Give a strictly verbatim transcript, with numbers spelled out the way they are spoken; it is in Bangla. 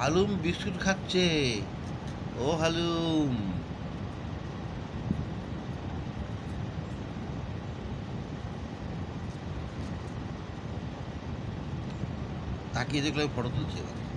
হালুম বিস্কুট খাচ্ছে। ও হালুম, তাকিয়ে দেখলে ফটো তুলছে।